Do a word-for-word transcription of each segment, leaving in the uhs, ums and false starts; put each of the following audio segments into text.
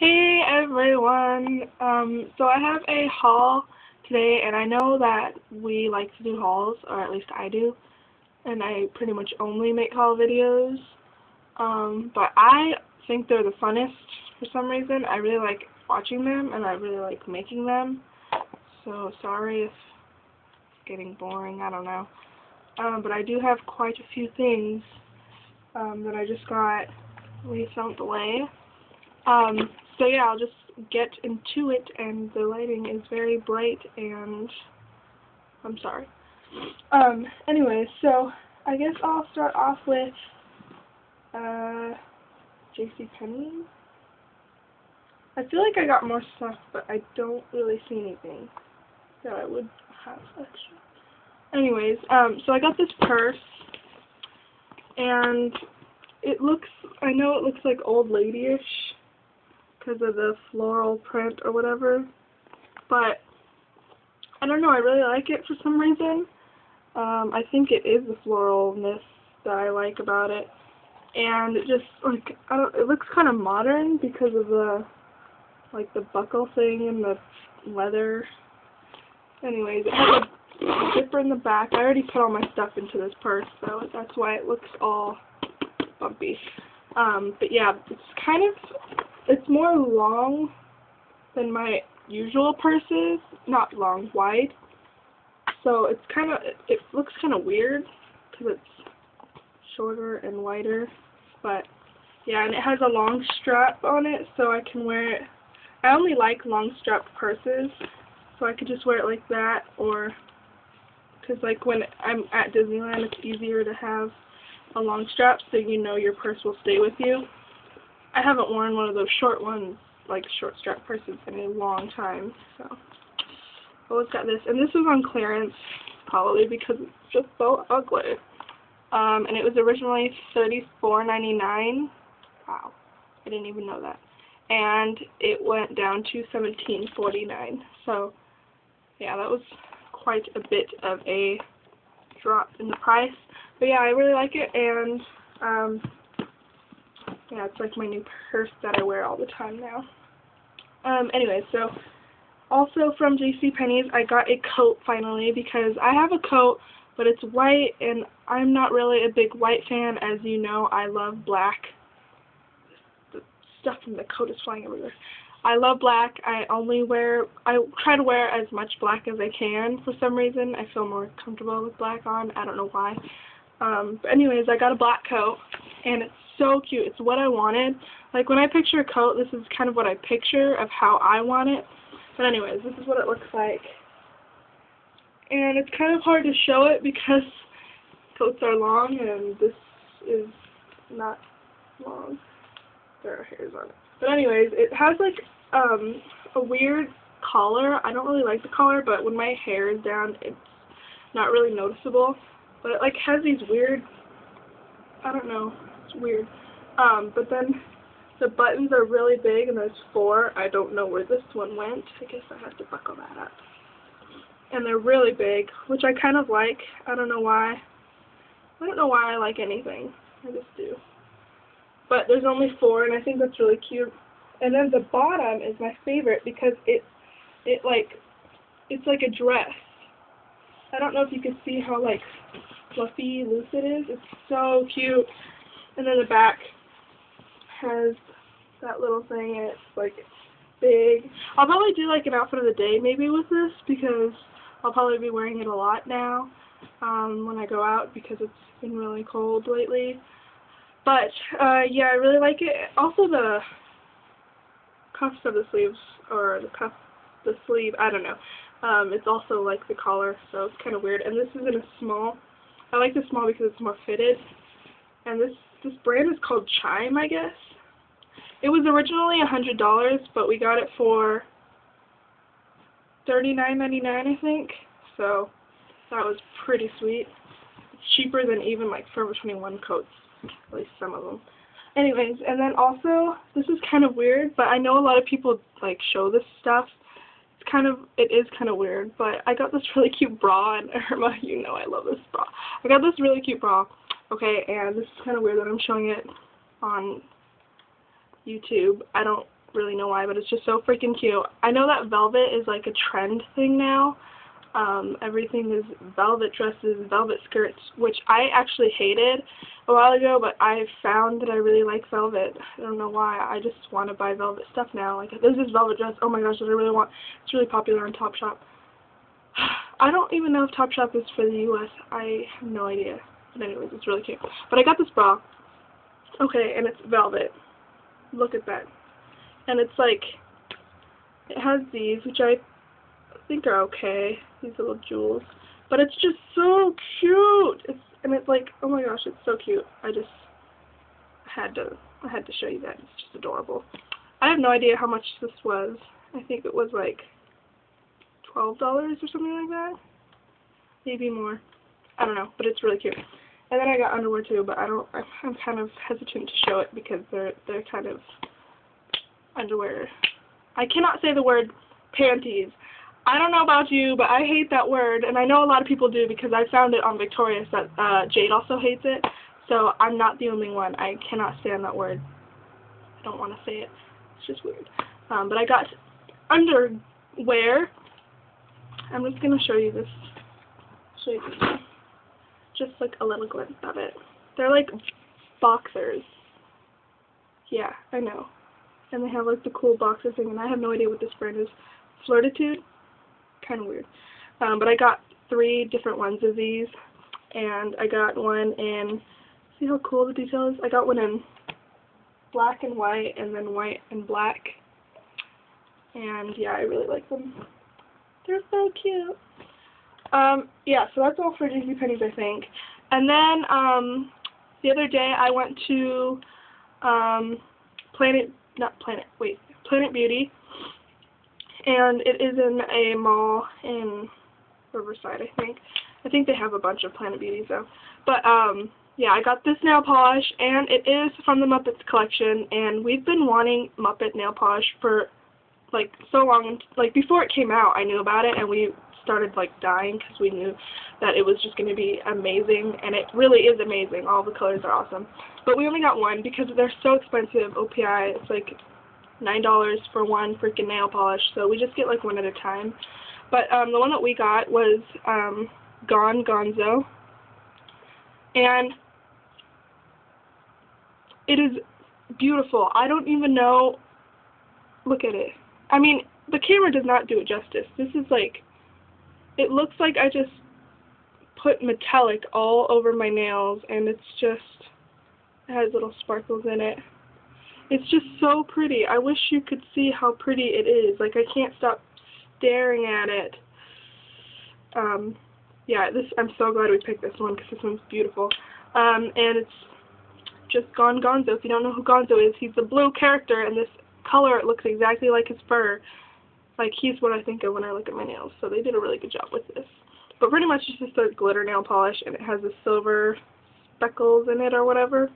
Hey everyone, um, so I have a haul today, and I know that we like to do hauls, or at least I do, and I pretty much only make haul videos, um, but I think they're the funnest for some reason. I really like watching them, and I really like making them, so sorry if it's getting boring, I don't know, um, but I do have quite a few things, um, that I just got leaves out the way. Um, so yeah, I'll just get into it, and the lighting is very bright, and I'm sorry. Um, anyway, so I guess I'll start off with, uh, JCPenney. I feel like I got more stuff, but I don't really see anything that I would have extra. Anyways, um, so I got this purse, and it looks, I know it looks like old lady-ish, because of the floral print or whatever, but I don't know, I really like it for some reason. Um, I think it is the floralness that I like about it, and it just, like, I don't, it looks kind of modern because of the, like, the buckle thing and the leather. Anyways, it has a zipper in the back. I already put all my stuff into this purse, so that's why it looks all bumpy. Um, but yeah, it's kind of, it's more long than my usual purses, not long, wide, so it's kind of, it, it looks kind of weird, because it's shorter and wider, but yeah, and it has a long strap on it, so I can wear it. I only like long strapped purses, so I could just wear it like that, or, because like when I'm at Disneyland, it's easier to have a long strap, so you know your purse will stay with you. I haven't worn one of those short ones, like short strap purses, in a long time, so I always got this, and this was on clearance, probably because it's just so ugly, um, and it was originally thirty-four ninety-nine, wow, I didn't even know that, and it went down to seventeen forty-nine, so yeah, that was quite a bit of a drop in the price, but yeah, I really like it, and, um, yeah, it's like my new purse that I wear all the time now. Um, anyway, so also from JCPenney's, I got a coat finally, because I have a coat, but it's white, and I'm not really a big white fan. As you know, I love black. The stuff from the coat is flying everywhere. I love black. I only wear, I try to wear as much black as I can for some reason. I feel more comfortable with black on. I don't know why. Um, but anyways, I got a black coat, and it's so cute. It's what I wanted. Like, when I picture a coat, this is kind of what I picture of how I want it. But anyways, this is what it looks like. And it's kind of hard to show it because coats are long, and this is not long. There are hairs on it. But anyways, it has, like, um, a weird collar. I don't really like the collar, but when my hair is down, it's not really noticeable. But it, like, has these weird, I don't know, it's weird. Um, but then the buttons are really big, and there's four. I don't know where this one went. I guess I have to buckle that up. And they're really big, which I kind of like. I don't know why. I don't know why I like anything. I just do. But there's only four, and I think that's really cute. And then the bottom is my favorite because it, it like, it's like a dress. I don't know if you can see how, like, fluffy, loose it is. It's so cute. And then the back has that little thing, and it's, like, big. I'll probably do, like, an outfit of the day maybe with this, because I'll probably be wearing it a lot now um, when I go out, because it's been really cold lately. But, uh, yeah, I really like it. Also, the cuffs of the sleeves, or the cuff, the sleeve, I don't know. Um, it's also like the collar, so it's kind of weird. And this is in a small. I like the small because it's more fitted. And this this brand is called Chime, I guess. It was originally one hundred dollars, but we got it for thirty-nine ninety-nine, I think. So that was pretty sweet. It's cheaper than even like Forever twenty-one coats, at least some of them. Anyways, and then also, this is kind of weird, but I know a lot of people like show this stuff. Kind of, it is kind of weird, but I got this really cute bra, and Irma, you know I love this bra. I got this really cute bra, okay, and this is kind of weird that I'm showing it on YouTube. I don't really know why, but it's just so freaking cute. I know that velvet is like a trend thing now. Um, everything is velvet dresses, velvet skirts, which I actually hated a while ago, but I found that I really like velvet. I don't know why. I just want to buy velvet stuff now. Like, there's this velvet dress, oh my gosh, that I really want. It's really popular on Topshop. I don't even know if Topshop is for the U S I have no idea. But anyways, it's really cute. But I got this bra. Okay, and it's velvet. Look at that. And it's like, it has these, which I think are okay. These little jewels. But it's just so cute. It's, and it's like, oh my gosh, it's so cute. I just had to, I had to show you that. It's just adorable. I have no idea how much this was. I think it was like twelve dollars or something like that. Maybe more. I don't know, but it's really cute. And then I got underwear too, but I don't, I'm kind of hesitant to show it because they're, they're kind of underwear. I cannot say the word panties. I don't know about you, but I hate that word, and I know a lot of people do because I found it on Victoria's that uh, Jade also hates it, so I'm not the only one. I cannot stand that word. I don't want to say it. It's just weird. Um, but I got underwear. I'm just going to show you this. Show you this. Just like a little glimpse of it. They're like boxers. Yeah, I know. And they have like the cool boxer thing, and I have no idea what this brand is. Flirtitude? Kind of weird. Um, but I got three different ones of these, and I got one in, see how cool the detail is? I got one in black and white, and then white and black. And yeah, I really like them. They're so cute. Um, yeah, so that's all for JCPenney's, I think. And then um, the other day I went to um, Planet, not Planet, wait, Planet Beauty. And it is in a mall in Riverside, I think. I think they have a bunch of Planet Beauties, though. But, um, yeah, I got this nail polish, and it is from the Muppets collection, and we've been wanting Muppet nail polish for, like, so long. Like, before it came out, I knew about it, and we started, like, dying because we knew that it was just going to be amazing, and it really is amazing. All the colors are awesome. But we only got one because they're so expensive. O P I, it's, like, nine dollars for one freaking nail polish, so we just get like one at a time. But um, the one that we got was um, Gone Gonzo, and it is beautiful. I don't even know, look at it. I mean, the camera does not do it justice. This is like, it looks like I just put metallic all over my nails, and it's just, it has little sparkles in it. It's just so pretty. I wish you could see how pretty it is. Like, I can't stop staring at it. Um, yeah, this, I'm so glad we picked this one because this one's beautiful. Um, and it's just Gone Gonzo. If you don't know who Gonzo is, he's the blue character, and this color looks exactly like his fur. Like, he's what I think of when I look at my nails. So they did a really good job with this. But pretty much it's just a glitter nail polish, and it has the silver speckles in it or whatever.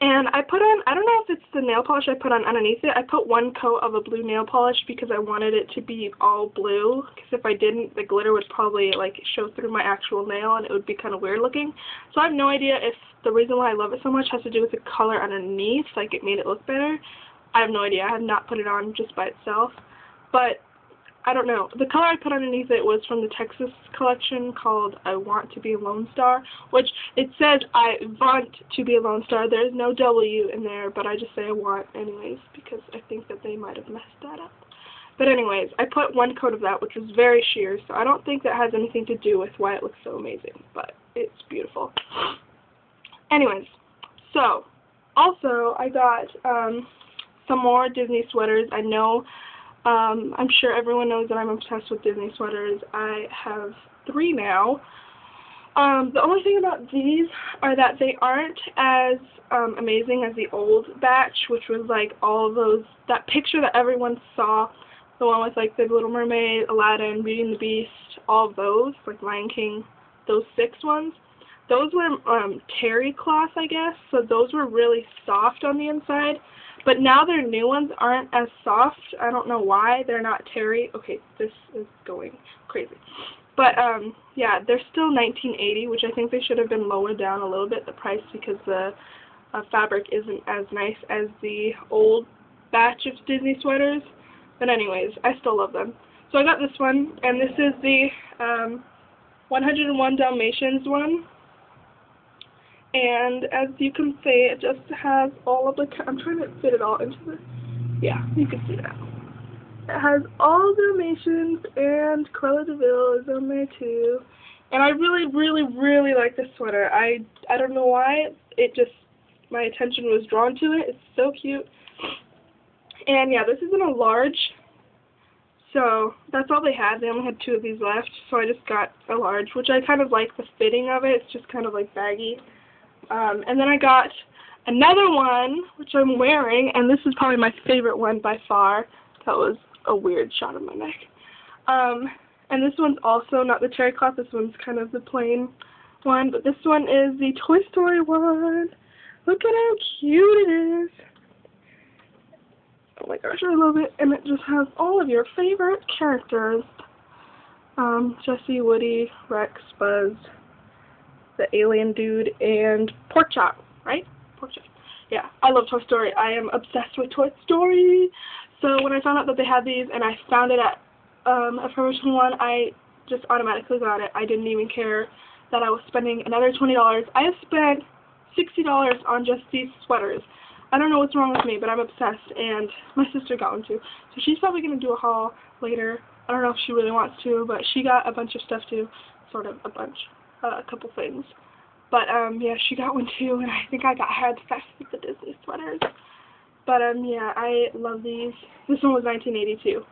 And I put on, I don't know if it's the nail polish I put on underneath it, I put one coat of a blue nail polish because I wanted it to be all blue, because if I didn't, the glitter would probably, like, show through my actual nail, and it would be kind of weird looking. So I have no idea if the reason why I love it so much has to do with the color underneath, like, it made it look better. I have no idea. I have not put it on just by itself. But, I don't know. The color I put underneath it was from the Texas collection called I Want to Be a Lone Star, which it says I want to be a lone star. There's no W in there, but I just say I want anyways because I think that they might have messed that up. But anyways, I put one coat of that, which was very sheer, so I don't think that has anything to do with why it looks so amazing, but it's beautiful. Anyways, so also I got um, some more Disney sweaters. I know Um, I'm sure everyone knows that I'm obsessed with Disney sweaters. I have three now. Um, the only thing about these are that they aren't as um, amazing as the old batch, which was like all of those, that picture that everyone saw, the one with like the Little Mermaid, Aladdin, Beauty and the Beast, all of those, like Lion King, those six ones. Those were um, terry cloth, I guess, so those were really soft on the inside. But now their new ones aren't as soft. I don't know why. They're not terry. Okay, this is going crazy. But, um, yeah, they're still nineteen eighty, which I think they should have been lowered down a little bit, the price, because the uh, fabric isn't as nice as the old batch of Disney sweaters. But anyways, I still love them. So I got this one, and this is the um, one oh one Dalmatians one. And as you can see, it just has all of the, I'm trying to fit it all into the, yeah, you can see that. It has all the Dalmatians, and Cruella de Vil is on there too. And I really, really, really like this sweater. I, I don't know why, it just, my attention was drawn to it. It's so cute. And yeah, this isn't a large, so that's all they had. They only had two of these left, so I just got a large, which I kind of like the fitting of it. It's just kind of like baggy. Um, and then I got another one, which I'm wearing, and this is probably my favorite one by far. That was a weird shot of my neck. Um, and this one's also not the terry cloth. This one's kind of the plain one, but this one is the Toy Story one. Look at how cute it is. Oh my gosh, I love it. And it just has all of your favorite characters. Um, Jessie, Woody, Rex, Buzz, the alien dude, and Porkchop, right? Porkchop. Yeah, I love Toy Story. I am obsessed with Toy Story. So when I found out that they had these, and I found it at um, a promotional one, I just automatically got it. I didn't even care that I was spending another twenty dollars. I have spent sixty dollars on just these sweaters. I don't know what's wrong with me, but I'm obsessed, and my sister got one too. So she's probably going to do a haul later. I don't know if she really wants to, but she got a bunch of stuff too. Sort of a bunch. Uh, a couple things. But, um, yeah, she got one too, and I think I got her obsessed with the Disney sweaters. But, um, yeah, I love these. This one was nineteen eighty-two.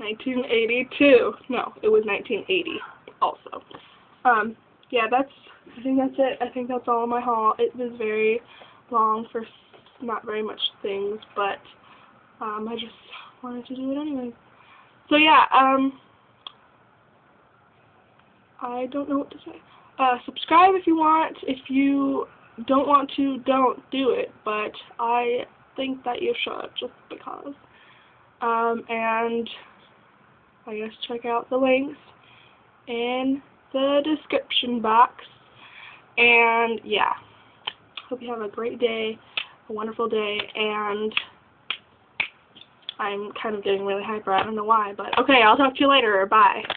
nineteen eighty-two. No, it was nineteen eighty also. Um, yeah, that's, I think that's it. I think that's all my haul. It was very long for not very much things, but um, I just wanted to do it anyway. So yeah, um, I don't know what to say. Uh, subscribe if you want. If you don't want to, don't do it, but I think that you should, just because. Um, and I guess check out the links in the description box. And yeah, hope you have a great day. A wonderful day, and I'm kind of getting really hyper. I don't know why, but okay, I'll talk to you later. Bye.